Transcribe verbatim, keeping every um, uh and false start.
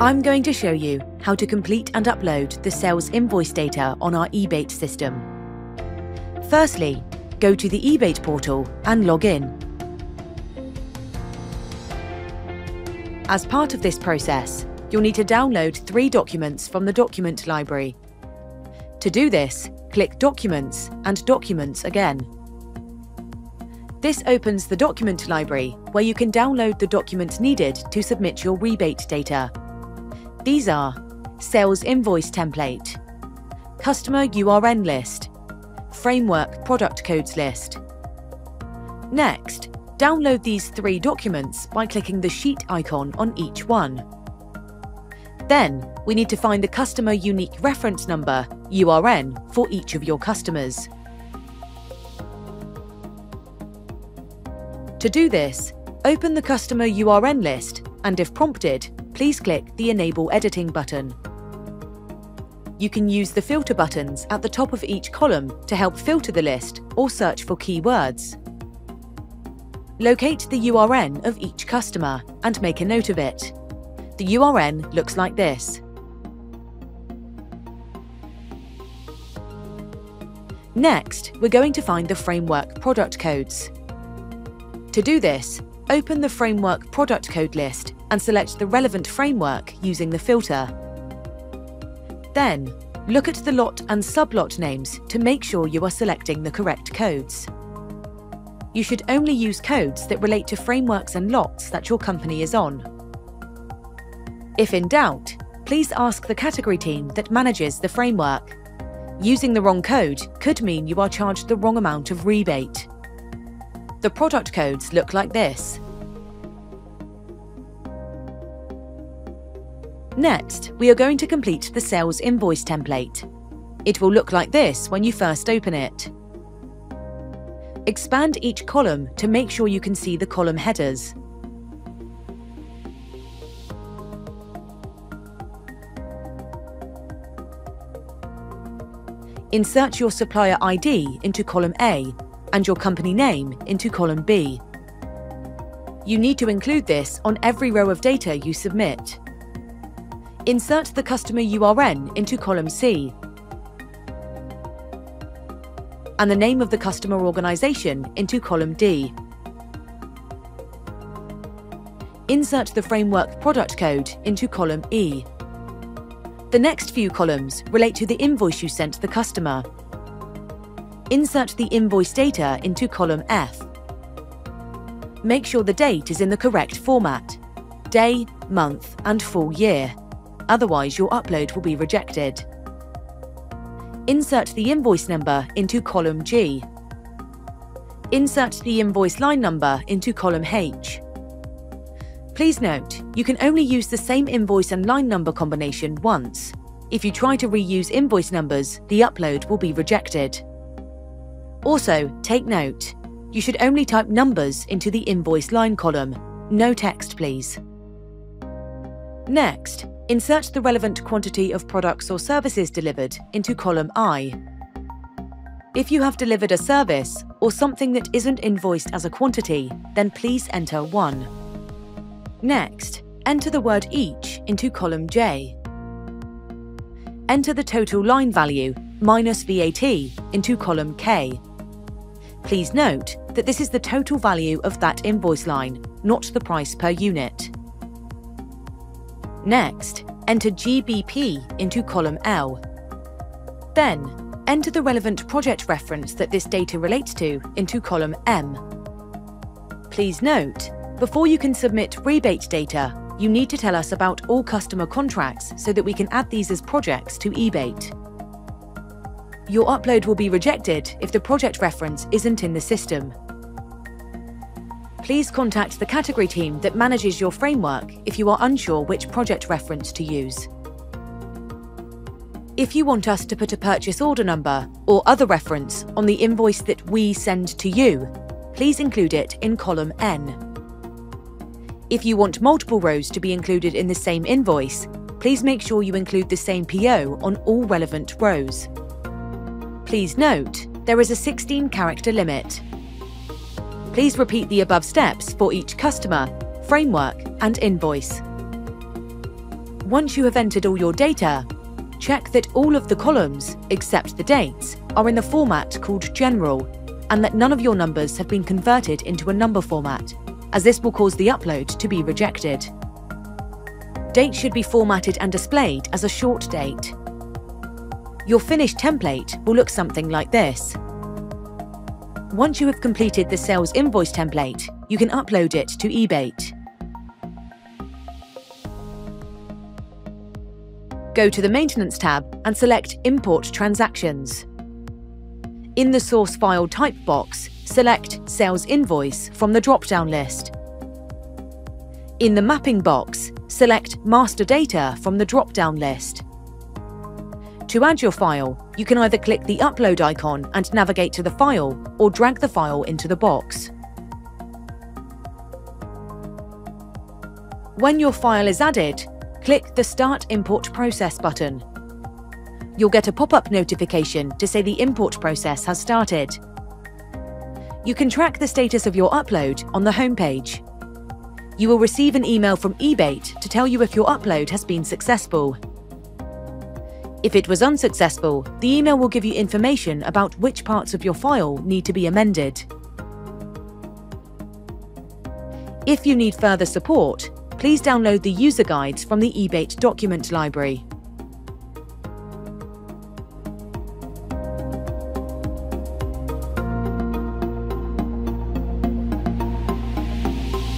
I'm going to show you how to complete and upload the sales invoice data on our eBate system. Firstly, go to the eBate portal and log in. As part of this process, you'll need to download three documents from the document library. To do this, click Documents and Documents again. This opens the document library where you can download the documents needed to submit your rebate data. These are Sales Invoice Template, Customer U R N List, Framework Product Codes List. Next, download these three documents by clicking the sheet icon on each one. Then, we need to find the customer unique reference number, U R N, for each of your customers. To do this, open the customer U R N list and if prompted, please click the Enable Editing button. You can use the filter buttons at the top of each column to help filter the list or search for keywords. Locate the U R N of each customer and make a note of it. The U R N looks like this. Next, we're going to find the framework product codes. To do this, open the framework product code list and select the relevant framework using the filter. Then, look at the lot and sublot names to make sure you are selecting the correct codes. You should only use codes that relate to frameworks and lots that your company is on. If in doubt, please ask the category team that manages the framework. Using the wrong code could mean you are charged the wrong amount of rebate. The product codes look like this. Next, we are going to complete the sales invoice template. It will look like this when you first open it. Expand each column to make sure you can see the column headers. Insert your supplier I D into column A and your company name into column B. You need to include this on every row of data you submit. Insert the customer U R N into column C and the name of the customer organization into column D. Insert the framework product code into column E. The next few columns relate to the invoice you sent the customer. Insert the invoice data into column F. Make sure the date is in the correct format, day, month, and full year. Otherwise, your upload will be rejected. Insert the invoice number into column G. Insert the invoice line number into column H. Please note, you can only use the same invoice and line number combination once. If you try to reuse invoice numbers, the upload will be rejected. Also, take note, you should only type numbers into the invoice line column. No text, please. Next, insert the relevant quantity of products or services delivered into column I. If you have delivered a service or something that isn't invoiced as a quantity, then please enter one. Next, enter the word each into column J. Enter the total line value, minus V A T, into column K. Please note that this is the total value of that invoice line, not the price per unit. Next, enter G B P into column L. Then, enter the relevant project reference that this data relates to into column M. Please note, before you can submit rebate data, you need to tell us about all customer contracts so that we can add these as projects to eBate. Your upload will be rejected if the project reference isn't in the system. Please contact the category team that manages your framework if you are unsure which project reference to use. If you want us to put a purchase order number or other reference on the invoice that we send to you, please include it in column N. If you want multiple rows to be included in the same invoice, please make sure you include the same P O on all relevant rows. Please note, there is a sixteen character limit. Please repeat the above steps for each customer, framework, and invoice. once you have entered all your data, check that all of the columns, except the dates, are in the format called General, and that none of your numbers have been converted into a number format, as this will cause the upload to be rejected. Dates should be formatted and displayed as a short date. Your finished template will look something like this. Once you have completed the sales invoice template, you can upload it to eBate. Go to the Maintenance tab and select Import Transactions. In the Source File Type box, select Sales Invoice from the drop-down list. In the Mapping box, select Master Data from the drop-down list. To add your file, you can either click the Upload icon and navigate to the file, or drag the file into the box. When your file is added, click the Start Import Process button. You'll get a pop-up notification to say the import process has started. You can track the status of your upload on the homepage. You will receive an email from eBate to tell you if your upload has been successful. If it was unsuccessful, the email will give you information about which parts of your file need to be amended. If you need further support, please download the user guides from the eBate document library.